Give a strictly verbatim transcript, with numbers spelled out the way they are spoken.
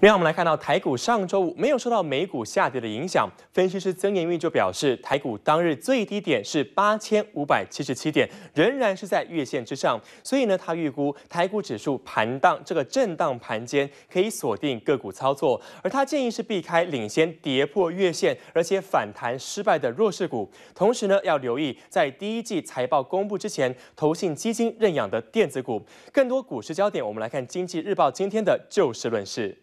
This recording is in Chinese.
另外，我们来看到台股上周五没有受到美股下跌的影响。分析师曾延运就表示，台股当日最低点是八千五百七十七点，仍然是在月线之上。所以呢，他预估台股指数盘荡这个震荡盘间可以锁定个股操作，而他建议是避开领先跌破月线而且反弹失败的弱势股。同时呢，要留意在第一季财报公布之前，投信基金认养的电子股。更多股市焦点，我们来看《经济日报》今天的就事论事。